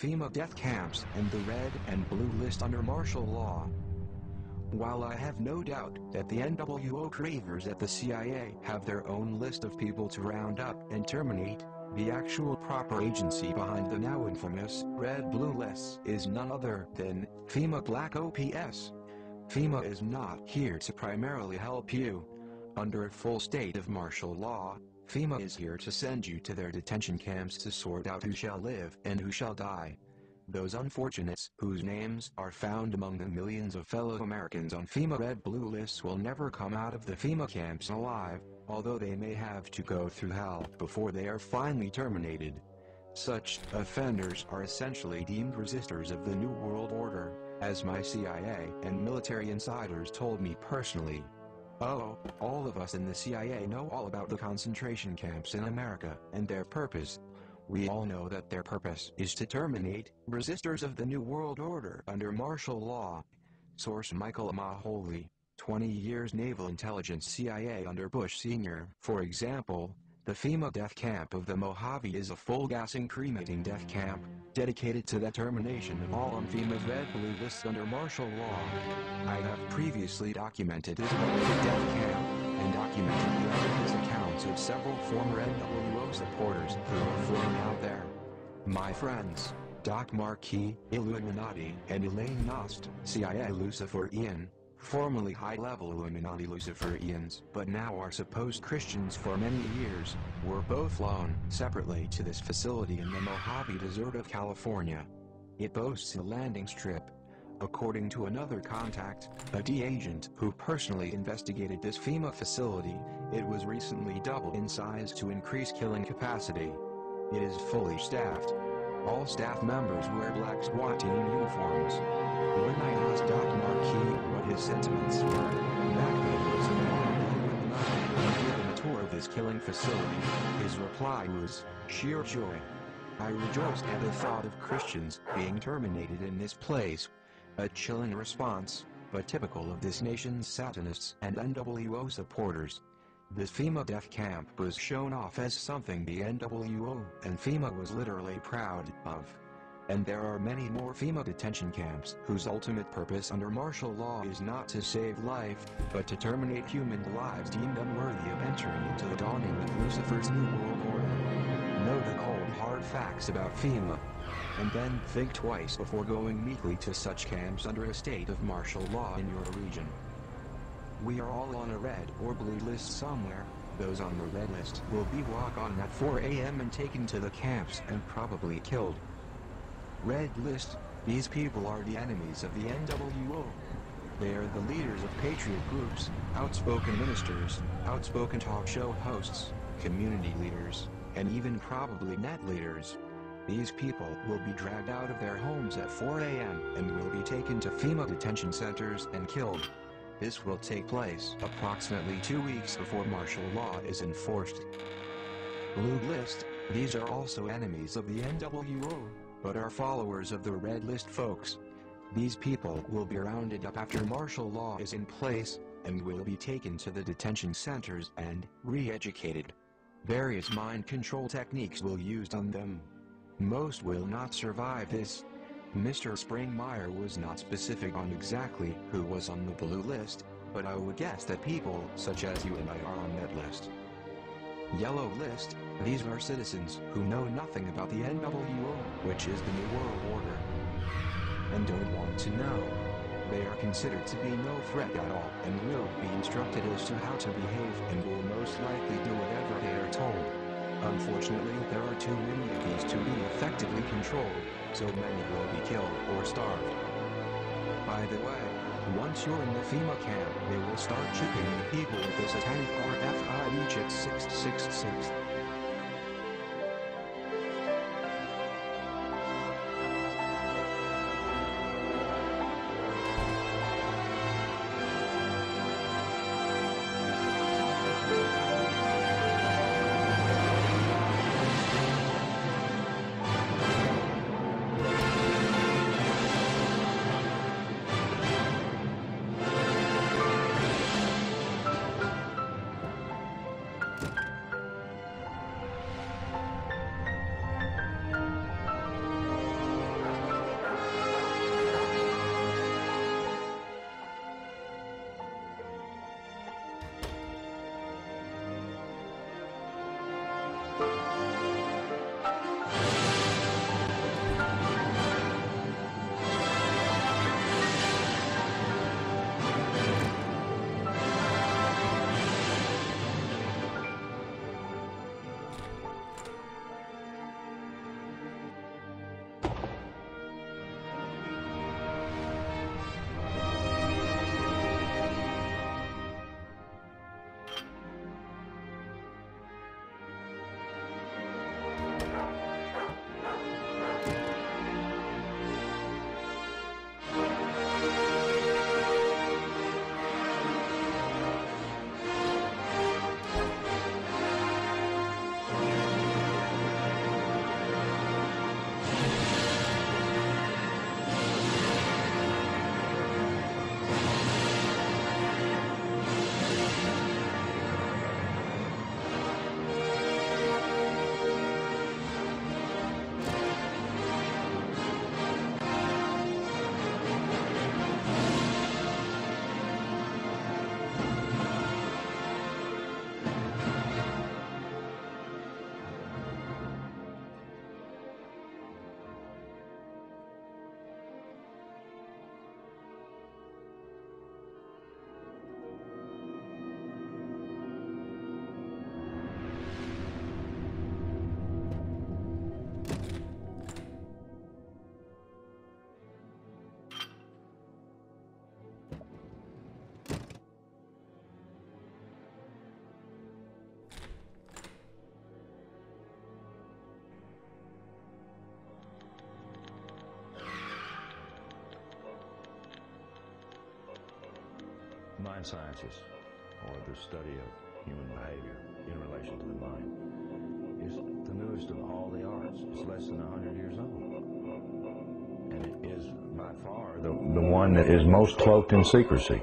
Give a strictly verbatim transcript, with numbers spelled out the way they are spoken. FEMA death camps, and the red and blue list under martial law. While I have no doubt that the N W O cravers at the C I A have their own list of people to round up and terminate, the actual proper agency behind the now infamous red-blue lists is none other than FEMA Black Ops. FEMA is not here to primarily help you. Under a full state of martial law, FEMA is here to send you to their detention camps to sort out who shall live and who shall die. Those unfortunates whose names are found among the millions of fellow Americans on FEMA red-blue lists will never come out of the FEMA camps alive, although they may have to go through hell before they are finally terminated. Such offenders are essentially deemed resistors of the New World Order, as my C I A and military insiders told me personally. Oh, all of us in the C I A know all about the concentration camps in America and their purpose. We all know that their purpose is to terminate resistors of the New World Order under martial law. Source: Michael Maholy, twenty years Naval Intelligence, C I A under Bush Senior For example, the FEMA death camp of the Mojave is a full gassing cremating death camp, dedicated to the termination of all on FEMA's red-blue lists under martial law. I have previously documented Israel's death camp, and documented the eyewitness accounts of several former N W O supporters who are flown out there. My friends, Doc Marquis, Illuminati, and Elaine Knost, C I A Luciferian, formerly high-level Illuminati Luciferians, but now are supposed Christians for many years, were both flown separately to this facility in the Mojave Desert of California. It boasts a landing strip. According to another contact, a D E A agent who personally investigated this FEMA facility, it was recently doubled in size to increase killing capacity. It is fully staffed. All staff members wear black SWAT team uniforms. When I asked Doc Marquis what his sentiments were, back then was in the and given a tour of this killing facility, his reply was sheer joy. I rejoiced at the thought of Christians being terminated in this place. A chilling response, but typical of this nation's Satanists and N W O supporters. The FEMA death camp was shown off as something the N W O and FEMA was literally proud of. And there are many more FEMA detention camps whose ultimate purpose under martial law is not to save life, but to terminate human lives deemed unworthy of entering into the dawning of Lucifer's New World Order. Know the cold hard facts about FEMA, and then think twice before going meekly to such camps under a state of martial law in your region. We are all on a red or blue list somewhere. Those on the red list will be walked on at four A M and taken to the camps and probably killed. Red list, these people are the enemies of the N W O. They are the leaders of patriot groups, outspoken ministers, outspoken talk show hosts, community leaders, and even probably net leaders. These people will be dragged out of their homes at four A M and will be taken to FEMA detention centers and killed. This will take place approximately two weeks before martial law is enforced. Blue list, these are also enemies of the N W O, but are followers of the red list folks. These people will be rounded up after martial law is in place, and will be taken to the detention centers and re-educated. Various mind control techniques will be used on them. Most will not survive this. Mister Springmeier was not specific on exactly who was on the blue list, but I would guess that people such as you and I are on that list. Yellow list, these are citizens who know nothing about the N W O, which is the New World Order, and don't want to know. They are considered to be no threat at all and will be instructed as to how to behave and will most likely do whatever they are told. Unfortunately, there are too many of these to be effectively controlled, so many will be killed or starved. By the way, once you're in the FEMA camp, they will start chipping the people with the satanic R F I D chip six six six. mind sciences, or the study of human behavior in relation to the mind, is the newest of all the arts. It's less than one hundred years old. And it is by far the, the one that is most cloaked in secrecy.